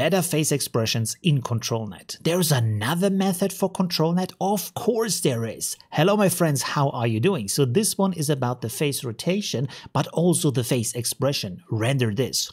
better face expressions in ControlNet. There's another method for ControlNet? Of course there is! Hello my friends, how are you doing? So this one is about the face rotation, but also the face expression. Render this.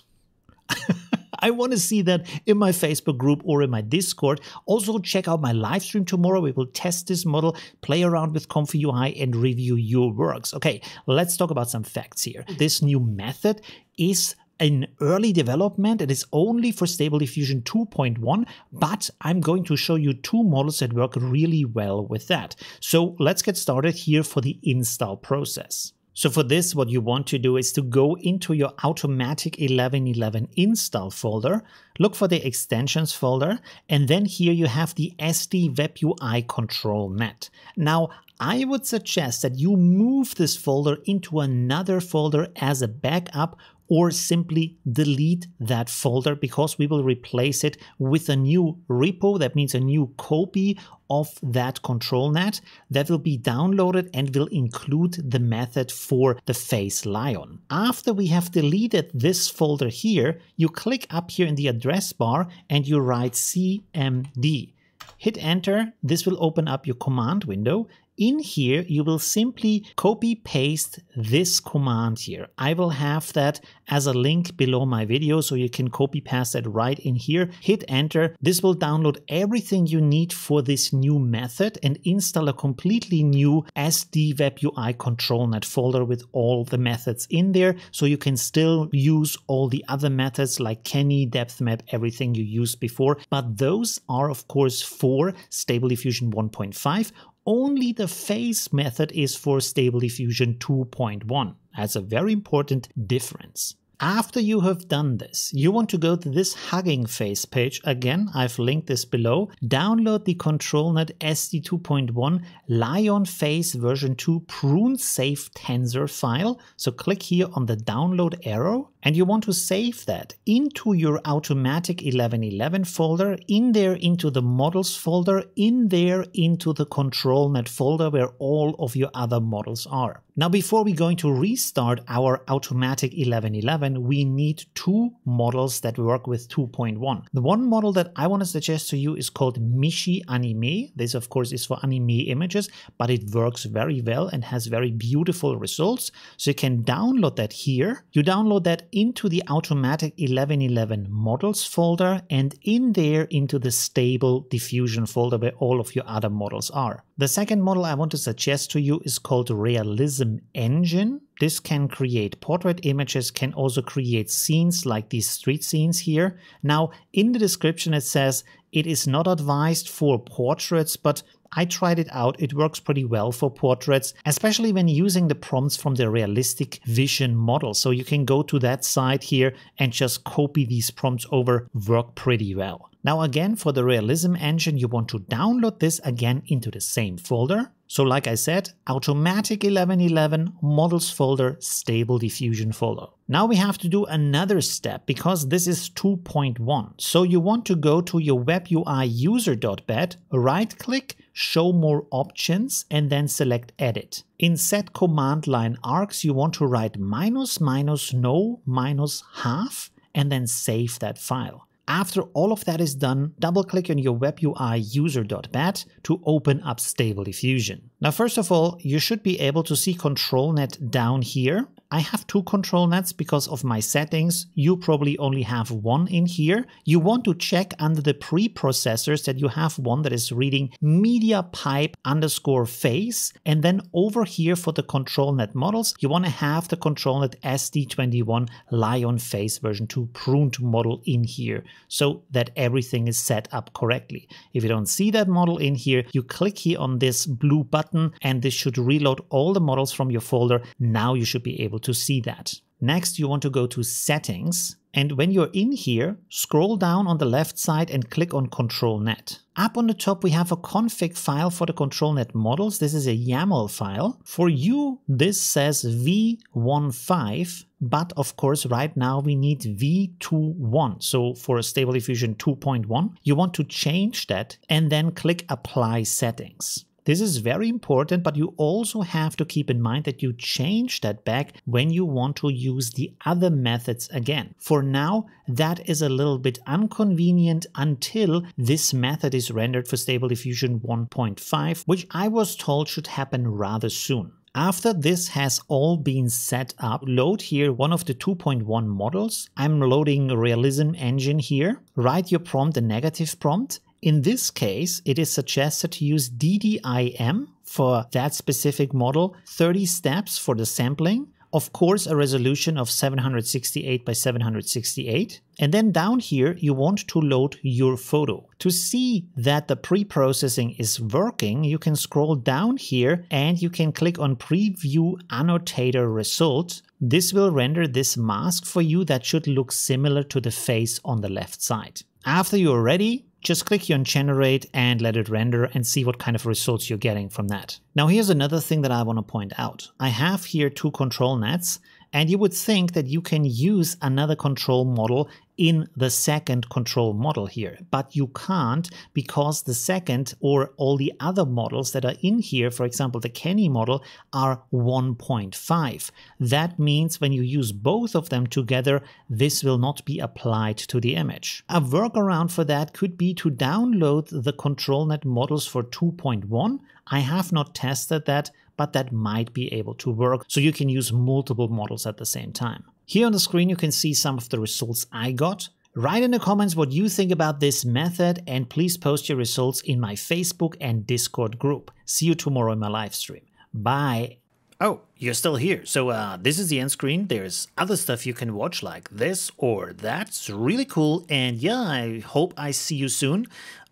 I want to see that in my Facebook group or in my Discord. Also check out my live stream tomorrow. We will test this model, play around with ComfyUI and review your works. Okay, let's talk about some facts here. This new method is in early development. It is only for Stable Diffusion 2.1, but I'm going to show you two models that work really well with that. So let's get started here for the install process. So for this, what you want to do is to go into your automatic 11.11 install folder, look for the extensions folder, and then here you have the SD Web UI ControlNet. Now, I would suggest that you move this folder into another folder as a backup, or simply delete that folder because we will replace it with a new repo. That means a new copy of that ControlNet that will be downloaded and will include the method for the face Laion. After we have deleted this folder here, you click up here in the address bar and you write CMD. Hit enter. This will open up your command window. In here, you will simply copy paste this command here. I will have that as a link below my video, so you can copy paste that right in here. Hit enter. This will download everything you need for this new method and install a completely new SD Web UI ControlNet folder with all the methods in there, so you can still use all the other methods like Kenny, depth map, everything you used before. But those are, of course, for Stable Diffusion 1.5. Only the face method is for Stable Diffusion 2.1. That's a very important difference. After you have done this, you want to go to this hugging face page. Again, I've linked this below. Download the ControlNet SD 2.1 Laion Face version 2 prune save tensor file. So click here on the download arrow. And you want to save that into your automatic 11.11 folder, in there into the models folder, in there into the ControlNet folder where all of your other models are. Now before we're going to restart our automatic 11.11, we need two models that work with 2.1. The one model that I want to suggest to you is called Mishi Anime. This of course is for anime images, but it works very well and has very beautiful results. So you can download that here. You download that into the automatic 11.11 models folder and in there into the Stable Diffusion folder where all of your other models are. The second model I want to suggest to you is called Realism Engine. This can create portrait images, can also create scenes like these street scenes here. Now in the description it says it is not advised for portraits, but I tried it out. It works pretty well for portraits, especially when using the prompts from the realistic vision model. So you can go to that side here and just copy these prompts over, work pretty well. Now again, for the Realism Engine, you want to download this again into the same folder. So like I said, automatic 11.11, models folder, Stable Diffusion folder. Now we have to do another step because this is 2.1. So you want to go to your webui user.bat, right click, show more options and then select edit. In set command line args, you want to write ---no -half and then save that file. After all of that is done, double click on your webui user.bat to open up Stable Diffusion. Now first of all, you should be able to see ControlNet down here. I have two ControlNets because of my settings. You probably only have one in here. You want to check under the preprocessors that you have one that is reading media pipe underscore face. And then over here for the ControlNet models, you want to have the ControlNet SD21 Laion Face version 2 pruned model in here, so that everything is set up correctly. If you don't see that model in here, you click here on this blue button and this should reload all the models from your folder. Now you should be able to see that. Next, you want to go to settings. And when you're in here, scroll down on the left side and click on ControlNet. Up on the top, we have a config file for the ControlNet models. This is a YAML file. For you, this says v15, but of course, right now we need v21. So for Stable Diffusion 2.1, you want to change that and then click Apply Settings. This is very important, but you also have to keep in mind that you change that back when you want to use the other methods again. For now, that is a little bit inconvenient until this method is rendered for Stable Diffusion 1.5, which I was told should happen rather soon. After this has all been set up, load here one of the 2.1 models. I'm loading Realism Engine here. Write your prompt, a negative prompt. In this case, it is suggested to use DDIM for that specific model, 30 steps for the sampling. Of course, a resolution of 768 by 768. And then down here, you want to load your photo. To see that the pre-processing is working, you can scroll down here and you can click on Preview Annotator Result. This will render this mask for you that should look similar to the face on the left side. After you're ready, just click here on generate and let it render and see what kind of results you're getting from that. Now here's another thing that I want to point out. I have here two control nets, and you would think that you can use another control model in the second control model here, but you can't, because the second or all the other models that are in here, for example the Kenny model, are 1.5. That means when you use both of them together, this will not be applied to the image. A workaround for that could be to download the ControlNet models for 2.1. I have not tested that, but that might be able to work, so you can use multiple models at the same time. Here on the screen, you can see some of the results I got. Write in the comments what you think about this method, and please post your results in my Facebook and Discord group. See you tomorrow in my live stream. Bye. Oh, you're still here. So this is the end screen. There's other stuff you can watch like this or that's really cool. And yeah, I hope I see you soon.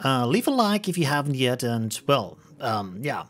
Leave a like if you haven't yet, and well, yeah.